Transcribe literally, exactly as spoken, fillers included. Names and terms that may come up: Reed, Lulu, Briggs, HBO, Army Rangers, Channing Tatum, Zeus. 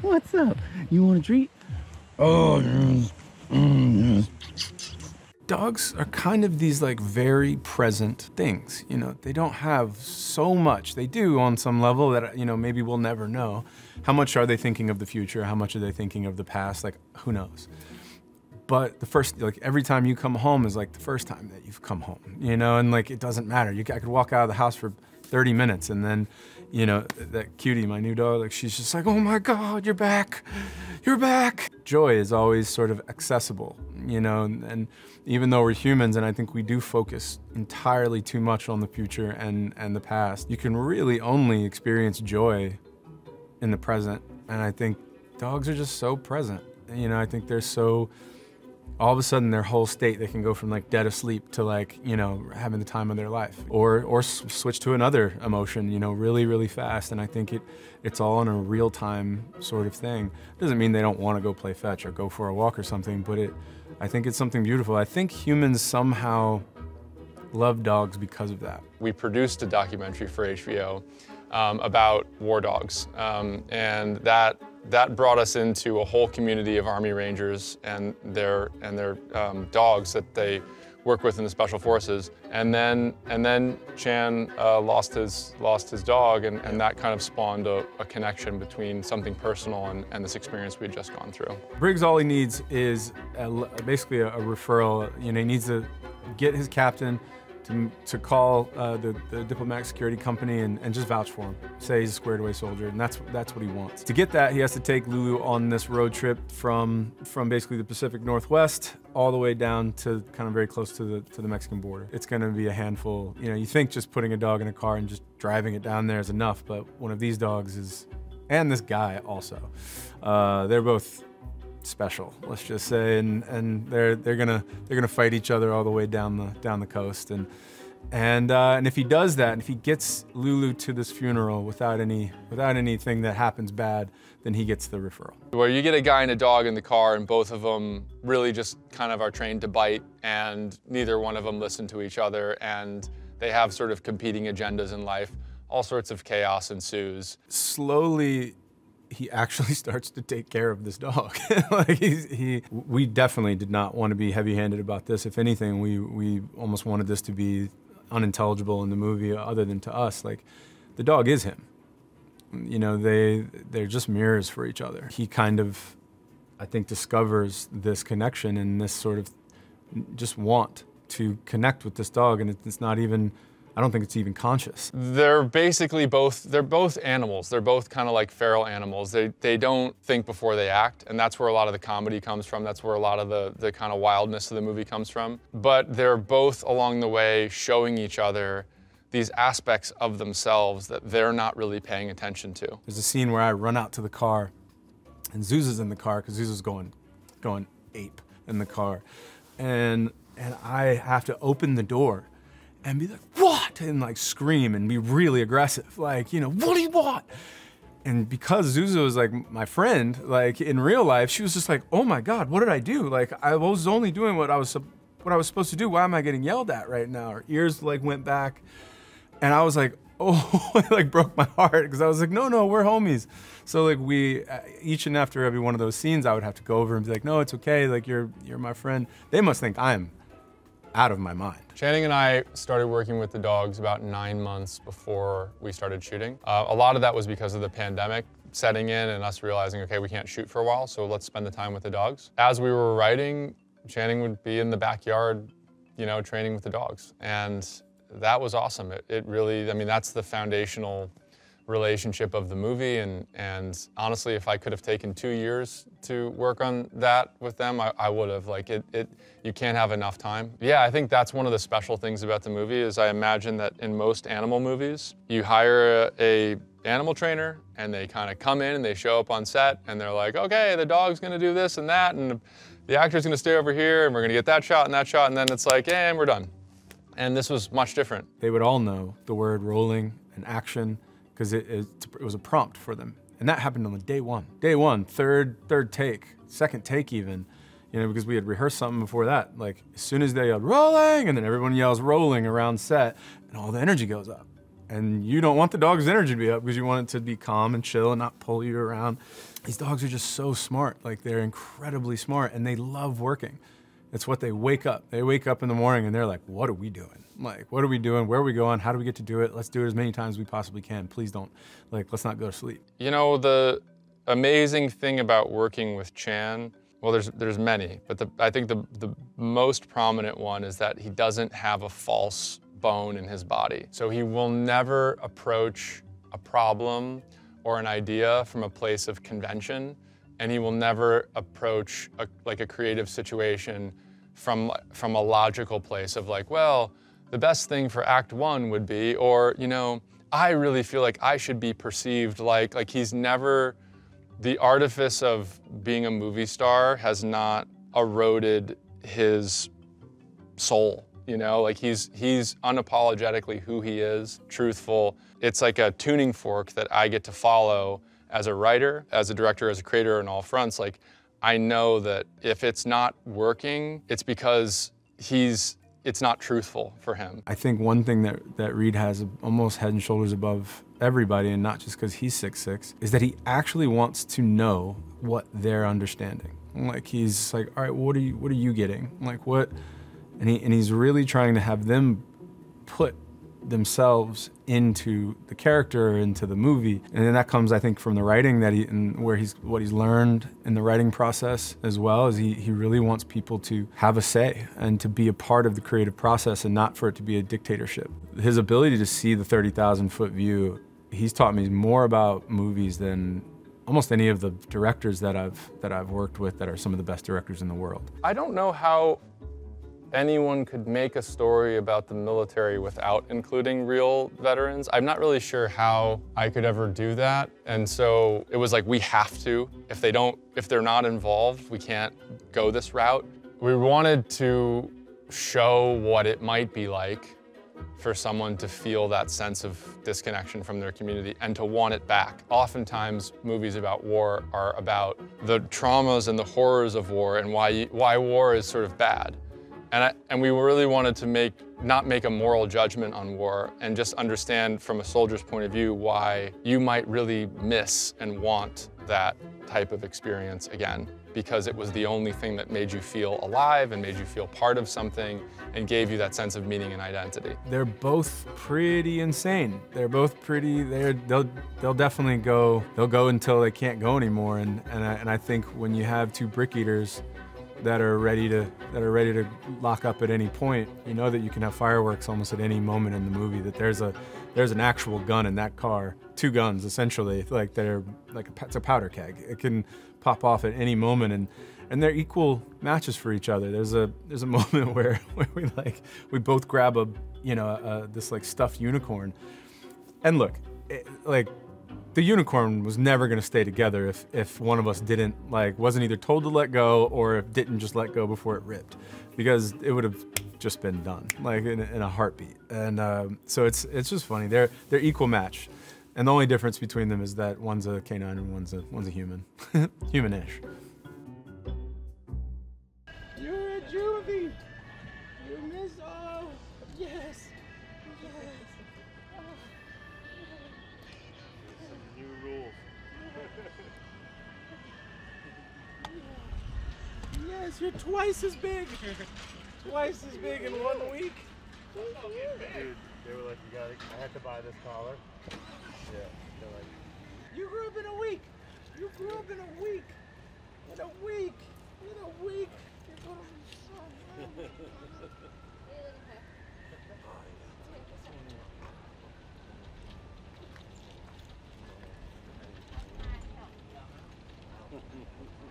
What's up? You want a treat? Oh, yes. Mm, yes. Dogs are kind of these like very present things, you know. They don't have so much. They do on some level that, you know, maybe we'll never know. How much are they thinking of the future? How much are they thinking of the past? Like, who knows? But the first, like every time you come home is like the first time that you've come home, you know, and like, it doesn't matter. You, I could walk out of the house for thirty minutes and then, you know, that Cutie, my new dog, like she's just like, oh my God, you're back, you're back. Joy is always sort of accessible, you know, and, and even though we're humans and I think we do focus entirely too much on the future and, and the past, you can really only experience joy in the present. And I think dogs are just so present. You know, I think they're so, all of a sudden their whole state, they can go from like dead asleep to like, you know, having the time of their life, or or switch to another emotion, you know, really, really fast. And I think it it's all in a real time sort of thing. Doesn't mean they don't want to go play fetch or go for a walk or something, but it, I think it's something beautiful. I think humans somehow love dogs because of that. We produced a documentary for H B O um, about war dogs, um, and that That brought us into a whole community of Army Rangers and their and their um, dogs that they work with in the Special Forces. And then and then Chan uh, lost his lost his dog, and, and that kind of spawned a, a connection between something personal and, and this experience we had just gone through. Briggs, all he needs is a, basically a, a referral. You know, he needs to get his captain to, to call uh, the, the diplomatic security company and, and just vouch for him. Say he's a squared away soldier, and that's that's what he wants. To get that, he has to take Lulu on this road trip from from basically the Pacific Northwest all the way down to kind of very close to the to the Mexican border. It's gonna be a handful. You know, you think just putting a dog in a car and just driving it down there is enough, but one of these dogs is, and this guy also, uh, they're both special, let's just say, and and they're they're gonna they're gonna fight each other all the way down the down the coast, and and uh, and if he does that, and if he gets Lulu to this funeral without any without anything that happens bad, then he gets the referral. Where you get a guy and a dog in the car, and both of them really just kind of are trained to bite, and neither one of them listen to each other, and they have sort of competing agendas in life. All sorts of chaos ensues. Slowly, he actually starts to take care of this dog. Like he's, he, we definitely did not want to be heavy-handed about this. If anything, we we almost wanted this to be unintelligible in the movie, other than to us. Like, the dog is him. You know, they they're just mirrors for each other. He kind of, I think, discovers this connection and this sort of just want to connect with this dog, and it's not even, I don't think it's even conscious. They're basically both, they're both animals. They're both kind of like feral animals. They, they don't think before they act, and that's where a lot of the comedy comes from. That's where a lot of the, the kind of wildness of the movie comes from. But they're both along the way showing each other these aspects of themselves that they're not really paying attention to. There's a scene where I run out to the car, and Zeus is in the car, because Zeus is going, going ape in the car. And, and I have to open the door and be like, what? And like scream and be really aggressive. Like, you know, what do you want? And because Zuzu was like my friend, like in real life, she was just like, oh my God, what did I do? Like, I was only doing what I was, what I was supposed to do. Why am I getting yelled at right now? Her ears like went back. And I was like, oh, it like broke my heart. Cause I was like, no, no, we're homies. So like we, each and after every one of those scenes, I would have to go over and be like, no, it's okay. Like you're, you're my friend. They must think I'm out of my mind. Channing and I started working with the dogs about nine months before we started shooting. Uh, a lot of that was because of the pandemic setting in and us realizing, okay, we can't shoot for a while, so let's spend the time with the dogs. As we were writing, Channing would be in the backyard, you know, training with the dogs. And that was awesome. It, it really, I mean, that's the foundational relationship of the movie, and, and honestly, if I could have taken two years to work on that with them, I, I would have. Like, it, it, you can't have enough time. Yeah, I think that's one of the special things about the movie, is I imagine that in most animal movies, you hire a, a animal trainer, and they kind of come in, and they show up on set, and they're like, okay, the dog's gonna do this and that, and the actor's gonna stay over here, and we're gonna get that shot and that shot, and then it's like, eh, and we're done. And this was much different. They would all know the word rolling and action, because it, it, it was a prompt for them. And that happened on the day one. Day one, third, third take, second take even, you know, because we had rehearsed something before that. Like, as soon as they yelled, rolling, and then everyone yells rolling around set, and all the energy goes up. and you don't want the dog's energy to be up because you want it to be calm and chill and not pull you around. These dogs are just so smart. Like, they're incredibly smart, and they love working. It's what they wake up. They wake up in the morning and they're like, what are we doing? Like, what are we doing? Where are we going? How do we get to do it? Let's do it as many times as we possibly can. Please don't, like, let's not go to sleep. You know, the amazing thing about working with Chan, well, there's, there's many, but the, I think the, the most prominent one is that he doesn't have a false bone in his body. So he will never approach a problem or an idea from a place of convention, and he will never approach a, like a creative situation from, from a logical place of like, well, the best thing for act one would be, or, you know, I really feel like I should be perceived like, like he's never, the artifice of being a movie star has not eroded his soul, you know? Like he's, he's unapologetically who he is, truthful. It's like a tuning fork that I get to follow as a writer, as a director, as a creator on all fronts. Like, I know that if it's not working, it's because he's, it's not truthful for him. I think one thing that, that Reed has almost head and shoulders above everybody, and not just because he's six six, is that he actually wants to know what they're understanding. Like, he's like, all right, what are you, what are you getting? Like, what? And, he, and he's really trying to have them put themselves into the character, into the movie. And then that comes, I think, from the writing that he, and where he's, what he's learned in the writing process as well, is he, he really wants people to have a say and to be a part of the creative process and not for it to be a dictatorship. His ability to see the thirty thousand foot view, he's taught me more about movies than almost any of the directors that I've, that I've worked with that are some of the best directors in the world. I don't know how anyone could make a story about the military without including real veterans. I'm not really sure how I could ever do that. And so it was like, we have to. If they don't, if they're not involved, we can't go this route. We wanted to show what it might be like for someone to feel that sense of disconnection from their community and to want it back. Oftentimes, movies about war are about the traumas and the horrors of war and why, why war is sort of bad. And, I, and we really wanted to make, not make a moral judgment on war and just understand from a soldier's point of view why you might really miss and want that type of experience again, because it was the only thing that made you feel alive and made you feel part of something and gave you that sense of meaning and identity. They're both pretty insane. They're both pretty, they're, they'll, they'll definitely go, they'll go until they can't go anymore. And, and, I, and I think when you have two brick eaters that are ready to that are ready to lock up at any point, you know that you can have fireworks almost at any moment in the movie, that there's a there's an actual gun in that car, two guns essentially, like they're like a, it's a powder keg. It can pop off at any moment, and and they're equal matches for each other. There's a there's a moment where, where we like we both grab a you know a, this like stuffed unicorn, and look, it, like the unicorn was never gonna stay together if, if one of us didn't, like, wasn't either told to let go or if didn't just let go before it ripped, because it would have just been done, like, in, in a heartbeat. And um, so it's it's just funny. They're they're equal match, and the only difference between them is that one's a canine and one's a one's a human, humanish. You're a juvie. You miss all. Yes. Yes, you're twice as big. Twice as big in one week. Dude, they were like, you gotta, I had to buy this collar. Yeah.